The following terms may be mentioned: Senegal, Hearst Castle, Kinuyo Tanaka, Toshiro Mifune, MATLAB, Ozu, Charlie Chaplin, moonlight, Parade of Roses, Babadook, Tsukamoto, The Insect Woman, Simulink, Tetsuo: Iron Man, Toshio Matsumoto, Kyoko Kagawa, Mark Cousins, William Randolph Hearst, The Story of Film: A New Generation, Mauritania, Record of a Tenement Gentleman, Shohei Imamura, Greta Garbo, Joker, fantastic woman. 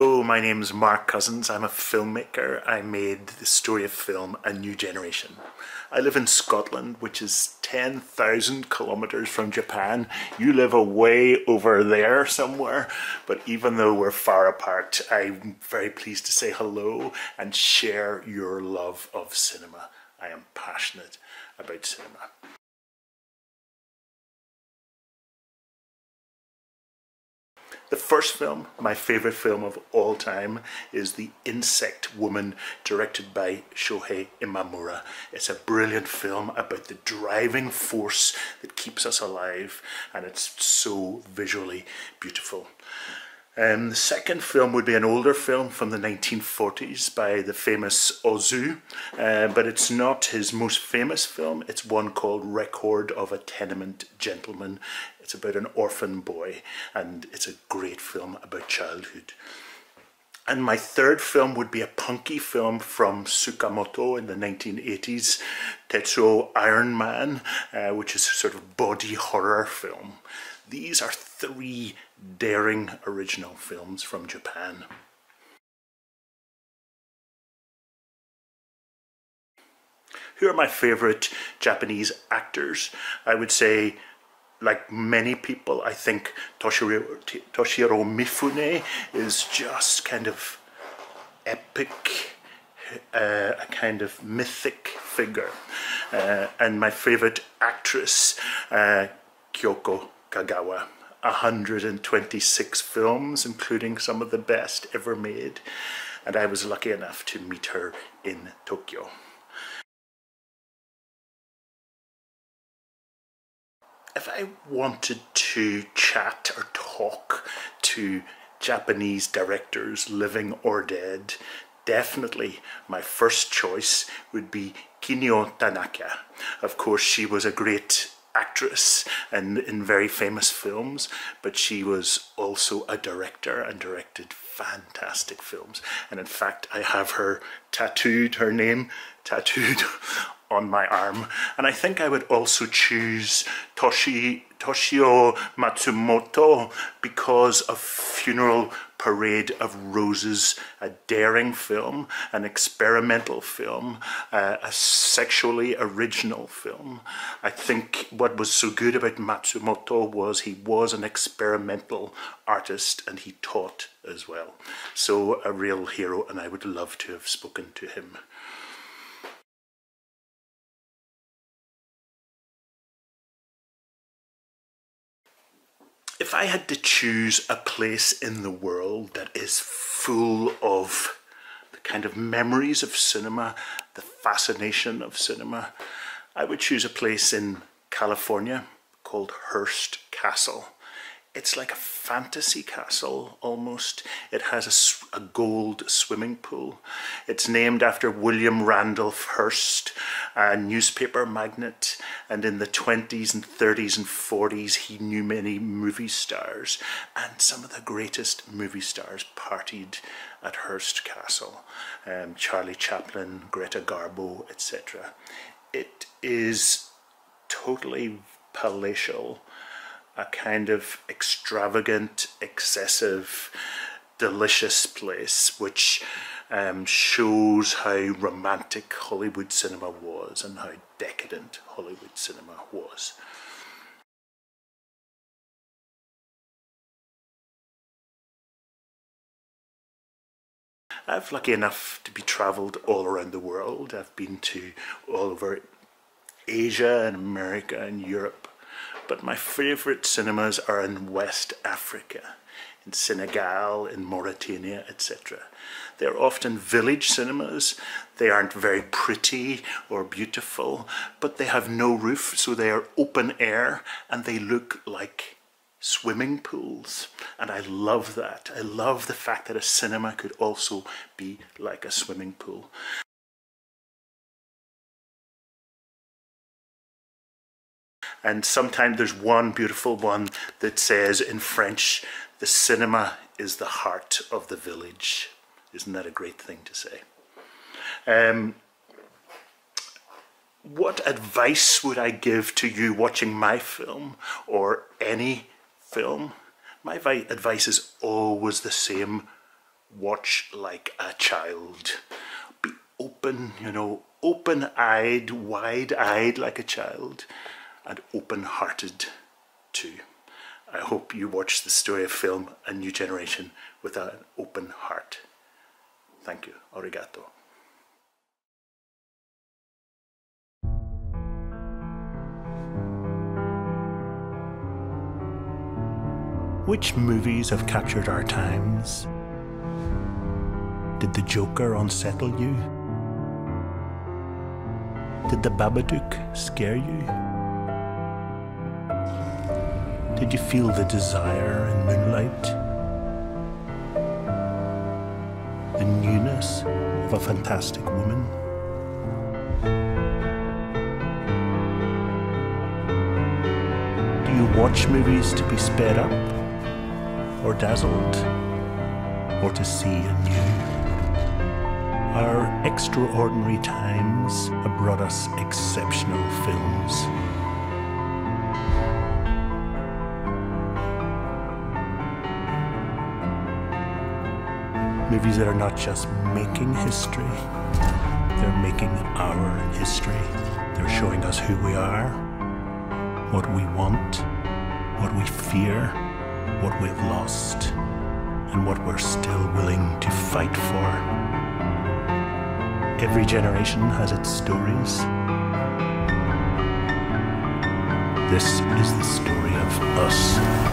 Hello, my name is Mark Cousins. I'm a filmmaker. I made The Story of Film: A New Generation. I live in Scotland, which is 10,000 kilometers from Japan. You live away over there somewhere, but even though we're far apart, I'm very pleased to say hello and share your love of cinema. I am passionate about cinema. The first film, my favourite film of all time, is The Insect Woman, directed by Shohei Imamura. It's a brilliant film about the driving force that keeps us alive, and it's so visually beautiful. The second film would be an older film from the 1940s by the famous Ozu, but it's not his most famous film. It's one called Record of a Tenement Gentleman. It's about an orphan boy, and it's a great film about childhood. And my third film would be a punky film from Tsukamoto in the 1980s, Tetsuo: Iron Man, which is a sort of body horror film. These are three daring original films from Japan. Who are my favourite Japanese actors? I would say, like many people, I think Toshiro Mifune is just kind of epic, a kind of mythic figure. And my favourite actress, Kyoko Kagawa. 126 films, including some of the best ever made, and I was lucky enough to meet her in Tokyo. If I wanted to chat or talk to Japanese directors, living or dead, definitely my first choice would be Kinuyo Tanaka. Of course, she was a great actress and in very famous films, but she was also a director and directed fantastic films. And in fact, I have her tattooed, her name tattooed on my arm. And I think I would also choose Toshio Matsumoto because of Funeral Parade of Roses, a daring film, an experimental film, a sexually original film. I think what was so good about Matsumoto was he was an experimental artist and he taught as well. So a real hero, and I would love to have spoken to him. If I had to choose a place in the world that is full of the kind of memories of cinema, the fascination of cinema, I would choose a place in California called Hearst Castle. It's like a fantasy castle almost. It has a gold swimming pool. It's named after William Randolph Hearst, a newspaper magnate, and in the 20s and 30s and 40s he knew many movie stars, and some of the greatest movie stars partied at Hearst Castle. Charlie Chaplin, Greta Garbo, etc. It is totally palatial. A kind of extravagant, excessive, delicious place which shows how romantic Hollywood cinema was and how decadent Hollywood cinema was. I'm lucky enough to be travelled all around the world. I've been to all over Asia and America and Europe. But my favourite cinemas are in West Africa, in Senegal, in Mauritania, etc. They're often village cinemas. They aren't very pretty or beautiful, but they have no roof, so they are open air and they look like swimming pools. And I love that. I love the fact that a cinema could also be like a swimming pool. And sometimes there's one beautiful one that says in French, the cinema is the heart of the village. Isn't that a great thing to say? What advice would I give to you watching my film or any film? My advice is always the same. watch like a child. Be open, you know, open-eyed, wide-eyed like a child, and open-hearted too. I hope you watch The Story of Film, A New Generation, with an open heart. Thank you. Arigato. Which movies have captured our times? Did the Joker unsettle you? Did the Babadook scare you? Did you feel the desire in Moonlight? The newness of a fantastic woman? Do you watch movies to be sped up? Or dazzled, or to see anew? Our extraordinary times have brought us exceptional films. Movies that are not just making history, they're making our history. They're showing us who we are, what we want, what we fear, what we've lost, and what we're still willing to fight for. Every generation has its stories. This is the story of us.